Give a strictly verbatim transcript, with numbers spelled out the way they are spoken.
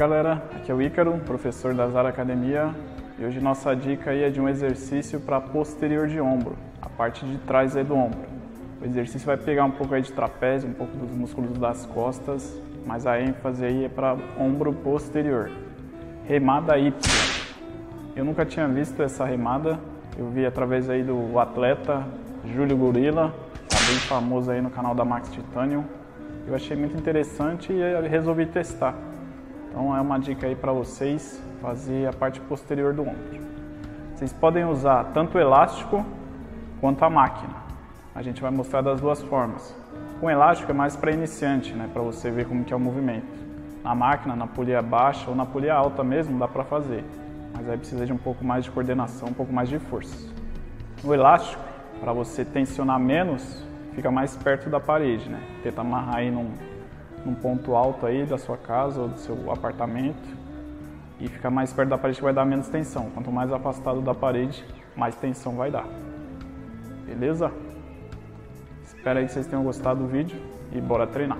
galera, aqui é o Ícaro, professor da Zara Academia, e hoje nossa dica aí é de um exercício para posterior de ombro, a parte de trás aí do ombro. O exercício vai pegar um pouco aí de trapézio, um pouco dos músculos das costas, mas a ênfase aí é para ombro posterior. Remada Y. Eu nunca tinha visto essa remada, eu vi através aí do atleta Júlio Gorila, tá bem famoso aí no canal da Max Titanium. Eu achei muito interessante e resolvi testar. Então é uma dica aí para vocês fazer a parte posterior do ombro. Vocês podem usar tanto o elástico quanto a máquina. A gente vai mostrar das duas formas. Com elástico é mais para iniciante, né, para você ver como que é o movimento. Na máquina, na polia baixa ou na polia alta mesmo, dá para fazer. Mas aí precisa de um pouco mais de coordenação, um pouco mais de força. O elástico, para você tensionar menos, fica mais perto da parede, né? Tenta amarrar aí num, num ponto alto aí da sua casa ou do seu apartamento e fica mais perto da parede que vai dar menos tensão. Quanto mais afastado da parede, mais tensão vai dar. Beleza? Espero aí que vocês tenham gostado do vídeo e bora treinar!